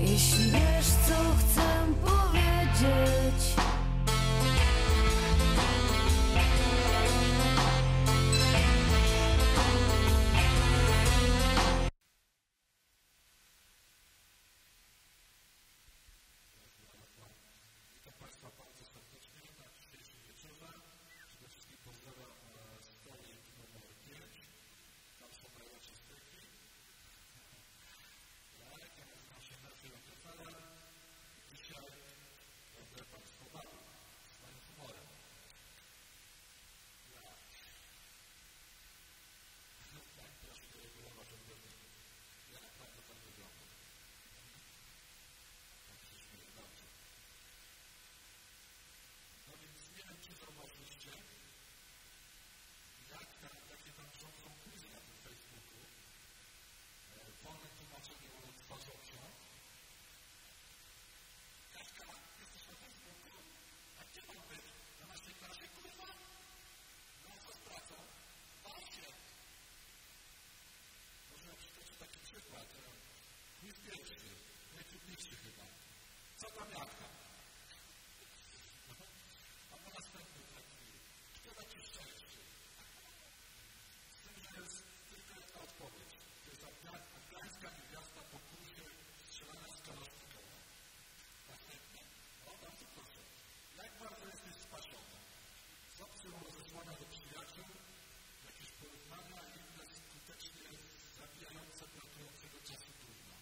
Jeśli wiesz, co chcę powiedzieć, najtrudniejszy chyba. Co tam jadka? A po następny taki, kto da ci szczęście? Z tym, że jest tylko jedna odpowiedź. To jest afgańska gwiazda po kursie strzelana z kalaśnikowa. Następna. O, bardzo proszę. Jak bardzo jesteś spasiona? Z opcją rozesłania do przyjaciół, jakieś porównania i inne skutecznie zabijające pracującego czasu trudno.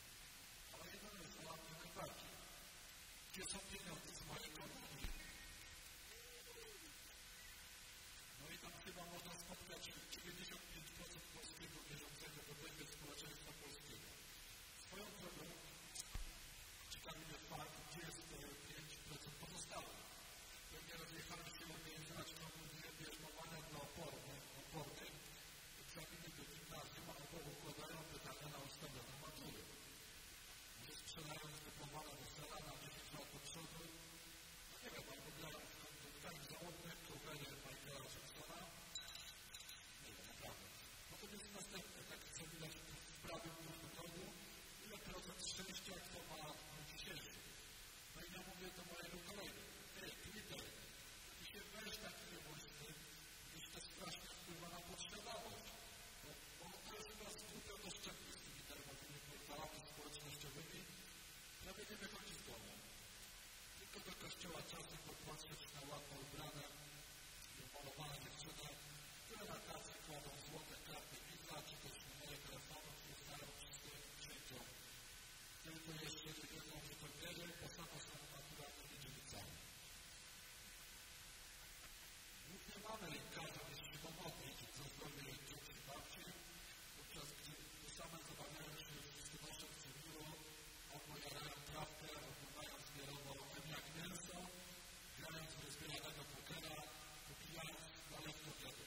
Ale jeden jest dla mnie najbardziej. Gdzie są pieniądze z mojej komunii? No i tam chyba można spotkać 95% polskiego bieżącego dobrego społeczeństwa polskiego. Swoją drogą czytamy mnie fakt, gdzie jest 5% pozostałych. Pewnie rozjechali się organizować komunię bierzmowania dla opornych, egzaminy do gimnazjum albo układają pytania na ustawioną maturę. Strzelając dyplomowane wesela na 10 lat do przodu, a nie wiem, albo biorą w tak załodnych, to będzie Michaela Jacksona. Nie wiem, naprawdę. Potem jest następny, taki co widać w prawie głównego, ile procent szczęścia kto ma dzisiejszy. No i ja mówię do mojego kolegi, Twitter, ty się weź taki niewłaściwy, gdyż to strasznie wpływa na potrzebowość. Bo to jest chyba skutek oszczędny z tymi darmowymi portalami społecznościowymi, prawie nie wychodzi z domu. Tylko do kościoła czasem popatrzeć na ładno ubrane i umalowane dziewczyny, które na tacy kładą złote karty widza, czy też numery telefonów i znają swoim księciom. Tylko jeszcze nie wiedzą, że to wierzą, bo samo są naturalnymi dziewicami. Głównie mamy lekarzy, jeśli pomogli, czy co zdrowie dzieci babci, podczas gdy same zabawiają się z noszem cywilą, albo jarają trawkę, albo mają zbiorowo jak mięso, grając do zbieranego pokera, popijając dalej kobiety.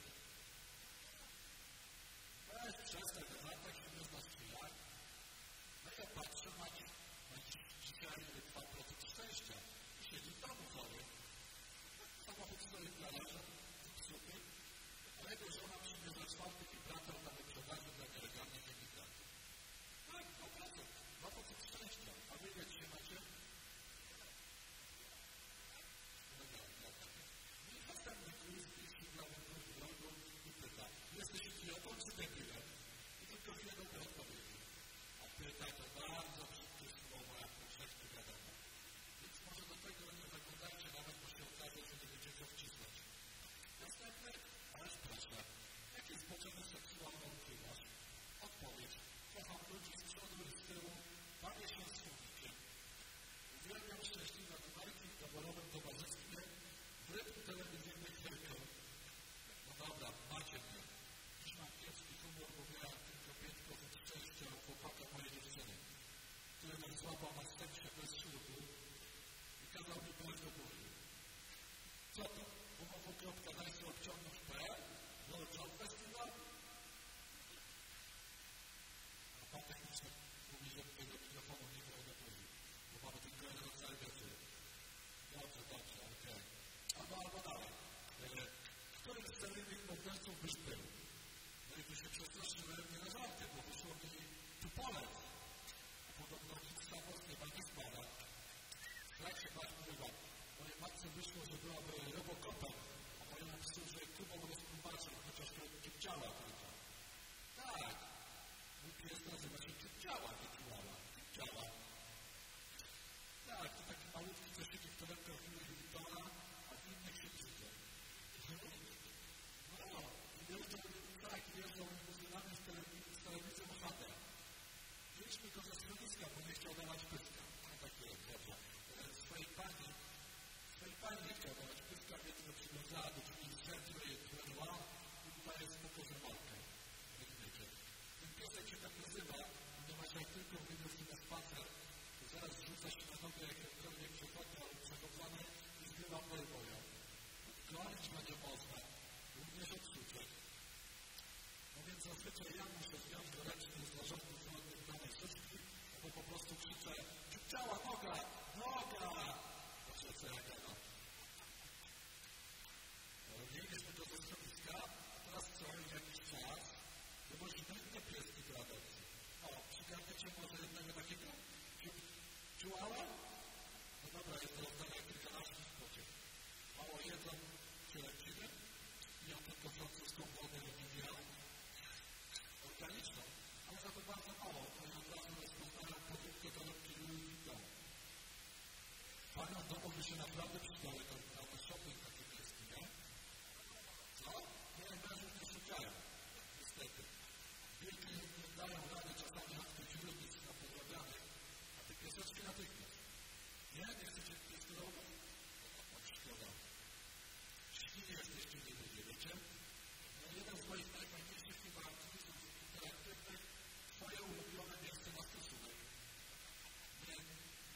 Weź przestań, na latach się nie znasz chwilach. No ja patrzę, ma dzisiaj 2% szczęścia i siedzi w domu chory. Samochód stoi w garażu, zepsuty, a jego żona przymierza czwarty wibrator na wyprzedaży dla nielegalnych emigrantów. Tak, 2% szczęścia, a wy jak się macie? I następny quiz, jeśli gramy w drogą i pyta, jesteś idiotą czy debilem? I tylko chwilę dobre odpowiedzi. A pyta to bardzo brzydkie słowo, jak powszechnie wiadomo. Więc może do tego nie zaglądajcie, nawet bo się okaże, że nie będziecie wcisnąć. Następny, ależ proszę, jakie jest potrzeby seksualne odkrywasz? Odpowiedź. Kocham ludzi z przodu i z tyłu, bawię się z słownikiem. Uwielbiam szczęśliwe numerki w dowolowym towarzystwie, w rynku telewizyjnych wielką. No dobra, macie mnie. Dziś mam kiepski humor, bo miałem tylko 5% szczęścia u chłopaka mojej dziewczyny, który nas złapał na seksie bez ślubu i kazał mi pójść do góry. Co to? umowo.najsłabciągnąć.pl? No, John Festival? A techniczny mówi, że tego mikrofonu nie wyodobuje, bo mamy tylko jeden rodzaj rzeczy. Dobrze, okej. Albo dalej. Który z seryjnych morderców byś był? No i tu się przestraszyłem nie na żarty, bo wyszło mi tu polec. Podobno nic samo z nieba nie myślą, że byłaby robokopem, a pani napisał, że Kuba go spłumaczył, chociaż to Kipciała tylko. Tak, mój pies nazywa się Kipciała, nie Kiłała, Kipciała. Tak, to taki malutki zeszytek, to lekko w innych Witona, a w innych Szybczyka. No, i jeżdżą, tak, jeżdżą muzułmany z telewizją HD. Wzięliśmy go ze schroniska, bo nie chciał dawać pyska. No takie, dobrze. Swojej pani nie chciał dawać pyska, więc go przywiązała do drzwi z rzędu, jej tworzyła i tutaj jest pokorzemalkę. Ten piesek się tak nazywa, ponieważ jak tylko wyniósł na spacer, to zaraz rzuca się na nogę jakkolwiek przechodnia lub przechodzony i zbywa playboya. Odklonić będzie można, również odsuczek. No więc zazwyczaj ja muszę zjąć do ręcznych z zarządów wodnych danej suszki, bo po prostu krzyczę: Kipciała, noga! Noga! Patrzę co ja gada. Mieliśmy to ze schroniska, a teraz co, jakiś czas, to może inne pieski do adopcji. O, przygarniecie może jednego takiego? Czułała? No dobra, jest to rozdania kilkanaście pociech. Mało jedzą cielęciny i on tylko francuską wodę wywijają organiczną. Ale za to bardzo mało, to i od razu rozpoznają produkty do lubki Louis Vuitton. Panią domu by się naprawdę przydały na shopping takie pieski, nie? Co? Nie, mężów nie szukają. Niestety. Wielkie nie dają rady czasami na tych ludzi na podrobianych, a te pieseczki natychmiast. Nie, nie chcecie piesku robić? No, szkoda. Śliwi jesteście nie ludzie, wiecie? No, jeden z moich najfajniejszych chyba aktywistów interaktywnych, twoje ulubione miejsce na stosunek. Nie,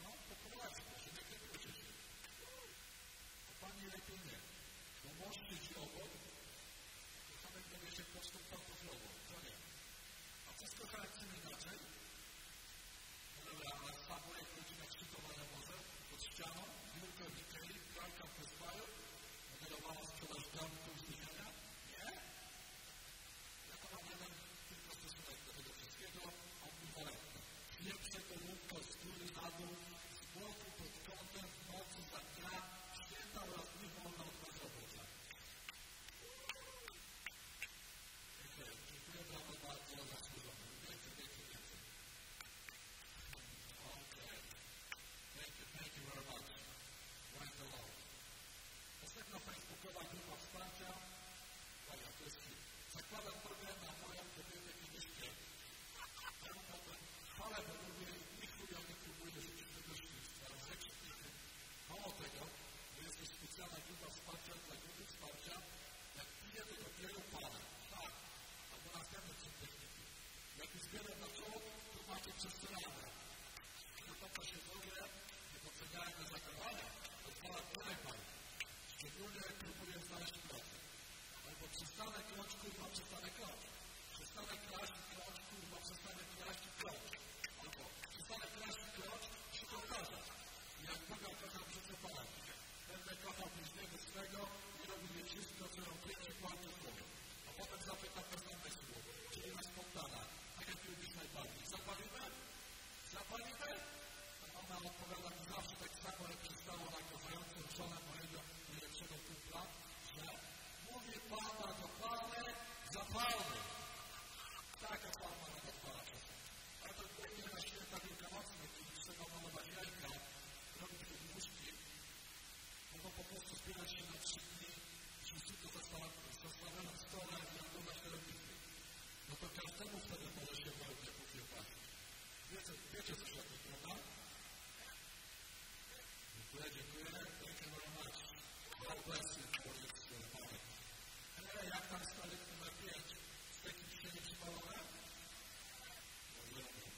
no, poprowadź proszę, tak nie proszę się. A pani lepiej nie, bo mąż siedzi obok, kochanek dowie się prostą pantoflową, to nie. A co z kochankiem inaczej? Dobra, a samo jak rodzina przygotowana może, pod ścianą, biurka w Ikei, pralka w Bezbaju, modelowała sprzedaż garnków z Nigeria? Nie? Ja to mam jeden tylko stosunek do tego wszystkiego, ambiwalentny. Pierwsze to łódka z góry na dół, z boku, pod kątem, w nocy, za dnia, święta oraz dni wolne od bezrobocia. Okej, dziękuję bardzo za zasłużone. Więcej. Thank you very much. Praise the Lord. Ostatnia facebookowa grupa wsparcia. Dobra, to jest hit. Zakładam program na moją kobietę i myszkę. Temu potem chwalę, bo lubię i chuj, ale próbuję żyć tego śledztwa. Mało tego, bo jest to specjalna grupa wsparcia dla grupy wsparcia, jak piję tego wielu parę. Tak, albo następne techniki. Jak już zbieram na czoło, to macie przez to radę. Zapłaca się w ogóle, doceniałem do zachowania, odpala tyle pan. Szczególnie próbuję znaleźć pracę. Albo przestanę krąć, kurwa, przestanę krąć. Przestanę kraść, krąć, kurwa, przestanę kraść i krąć. Albo przestanę kraść, krąć, szukam kogoś. Jak Boga kocham, rzucę paranki. Będę kochał bliźniego swego i robił wszystko, co robię, nie kłamie słowo. A potem zapytam bez namysłu, czyli na spontana. Tak jak lubisz najbardziej. Zapalimy? Ona odpowiada mi zawsze tak samo, jak przystała na kochającą żonę mojego najlepszego kumpla, że mówię pana do pany, zapalmy. Taka palma na podpala czasem. Ale to głównie na święta wielkanocne, kiedy trzeba malować jajka, robić wydłużki, mogą po prostu zbierać się na 3 dni, czy wszystko zastawiając stole i oglądać telewizję. No to każdemu wtedy może się wolnie pokiełbać. Wiecie coś o tym, prawda? Dziękuję, thank you very much. God bless you for this moment. Ale jak tam stolik numer 5? Z takim się nie przypalone? No nie wiem.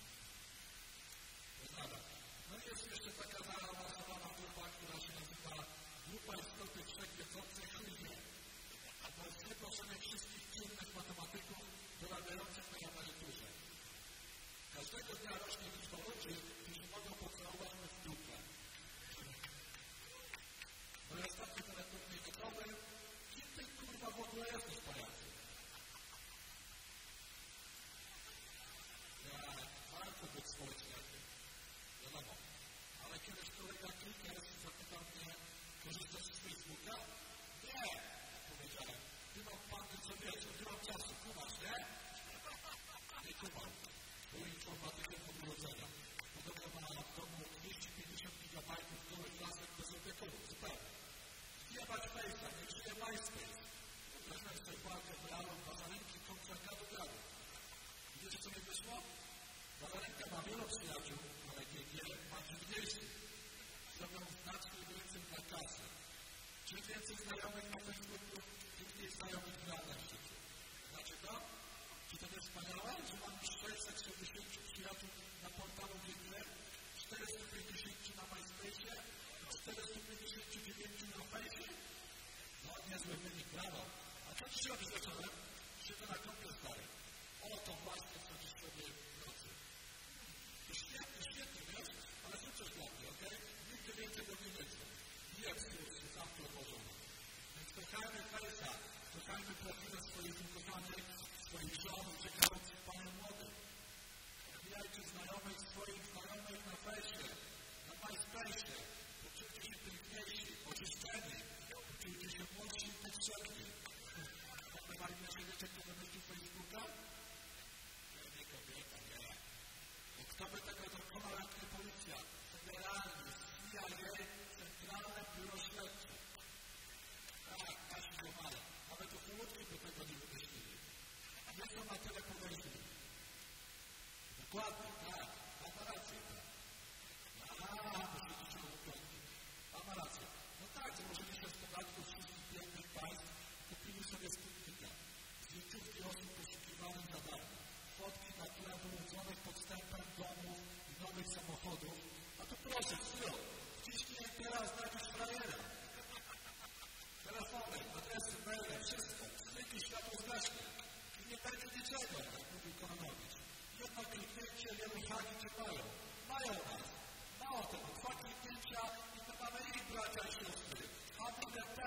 No i jest jeszcze taka zaawansowana grupa, która się nazywa Grupa Istoty Wszechwiedzącej Chryzji. Albo jest wyproszenie wszystkich czynnych matematyków dorabiających na emeryturze. Każdego dnia rośnie liczba ludzi, którzy mogą pocałować mnie w dupę. Bo ja stawki teletównej gotowy, kim ty kurwa w ogóle jesteś pajacy? Ja warto być społeczniakiem. Wiadomo. Ale kiedyś kolega Kliker zapytał mnie, korzystasz z Facebooka? Nie, powiedziałem. Ty mam pan, co wiesz, ty mam czasu, kumasz, nie? Nie kumam. To informatykę podrodzenia. Podobno ma w domu 250 gigabajtów, który klasek bez opiekunów, zupełnie. Zjebać Face'a, nie żyje MySpace. Wyobraźmy sobie walkę w realu, Bazarenki kontra gadu gadu. Wiesz, co mi wyszło? Bazarenka ma wielu przyjaciół, ale GG ma dziwniejszych. Zrobią znacznie więcej dla kasy. Czym więcej znajomych na Facebooku, tym mniej znajomych w realnym życiu. Znaczy to? Czy to jest wspaniałe, że mam 660 przyjaciół na portalu GG, 450 na MySpace, 459 na fejsie? No, niezły wynik, brawo. A co ci się robi zacząłem? Siedzę na kąpie stary. O, to właśnie, co dziś robię w nocy. To świetnie, świetnie, wiesz? Ale co coś dla mnie, okej? Nigdy więcej do mnie nie chcę. Nie wstrzymujcie, zawsze odłożono. Więc kochajmy fejsa, kochajmy pracę swoich ukochanych, swoich żon, uciekających panów młodych. Mijajcie znajomych, swoich znajomych na fejsie, na MySpace'ie. Uczujcie się piękniejsi, oczyszczeni. Uczujcie się młodsi i potrzebni. Zapraszamy się wiecie, kto wymyślił Facebooka? Nie kobieta, nie. Bo kto by tego dokonał, jak nie policja? Federalny, CIA, Centralne Biuro Śledcze. Tak, nasi domali. Nawet uchłodki by tego nie wymyślili. A nie są na tyle poważni. Dokładnie, tak. Ma rację, tak. Aaa, to się dzisiaj dokładnie. Ma rację. No tak, założyli się z podatków wszystkich pięknych państw, kupili sobie skutnika. Zdjęciówki osób poszukiwanych za darmo. Fotki na tle wyłudzonych podstępem domów i nowych samochodów. A to proszę, chwilę. Wciśnij teraz znajdziesz frajera. Telefony, adresy, maile, wszystko. Wstyki, światło zgaśnie. I nie będzie niczego, jak mówił Kononowicz. Jedno kliknięcie, nie ruszali czy mają. Mają nas. Mało tego, dwa kliknięcia i my mamy ich bracia i siostry. HWDP.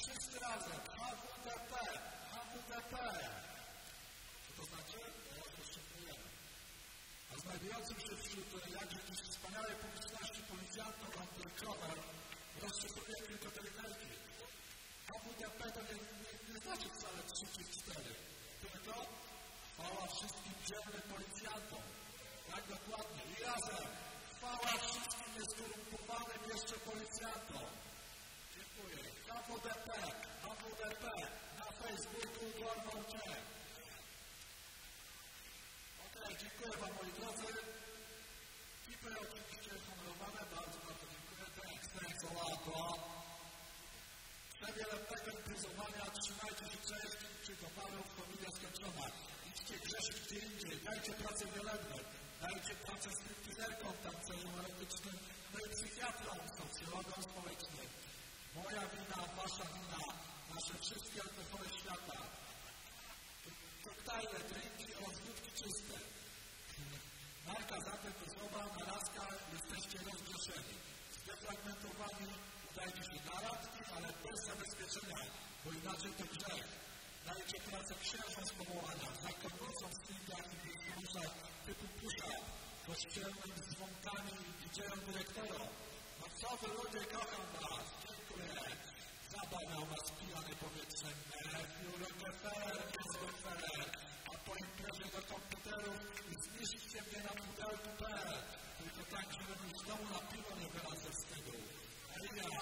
Wszyscy razem. HWDP. HWDP. Co to znaczy? Teraz rozszyfrujemy. A znajdującym się wśród jakże dziś wspaniałej publiczności policjantom antyrykrower rozszyfruje tylko te literki. HWDP to nie znaczy wcale 3 czy 4. Tylko chwała wszystkim dzielnym policjantom. Tak dokładnie. I razem. Chwała wszystkim nieskorumpowanym jeszcze policjantom. Dziękuję. HWDP. HWDP. Na Facebooku Dormont.pl. Okej, dziękuję wam moi drodzy. Tipy oczywiście honorowane. Bardzo, bardzo dziękuję. Thanks, thanks a lot, bro. Przewiele pełen pizowania. Trzymajcie się cześć. Czy do panów komedia skończona. Idźcie grzeszyć gdzie indziej. Dajcie pracę wielebną. Dajcie pracę z kryptyzerką tancerzem erotycznym, no i psychiatrą, socjologą społecznym. Moja wina, wasza wina, nasze wszystkie alkohole świata. Koktajle, drinki oraz wódki czyste. Marka zatem to słowa, narazka, jesteście rozgrzeszeni. Zdefragmentowani, udajcie się na radki, ale bez zabezpieczenia, bo inaczej to grzech. Dajcie pracę księża z powołania, za konocą w singach i pieniążach typu push-up, kościelnym dzwonkami i widziałem dyrektora. No co wy ludzie, kocham was, dziękuję. Zabawiał was pijany powietrzem, FURGFR, a po imprezie do komputerów i zniszczycie mnie na pudelku.pl, tylko tak, żebym już znowu na piwo nie wyrazę wstydu. Ria,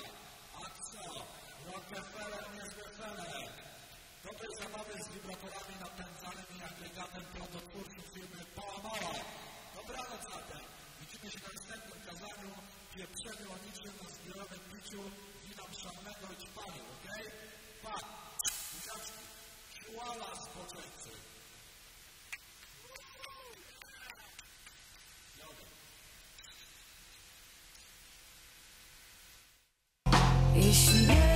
a co? ROCKFR, NSBFR. Dobrej zabawy z wibratorami napędzanym i agregatem prototwórców firmy Poamora. Dobranoc zatem. Widzimy się na następnym kazaniu, pieprzeniu o niczym na zbiorowym piciu wina mszalnego i ćpaniu, okej? Pa! Buziaczki! Siłala spoczęcy! Jodę!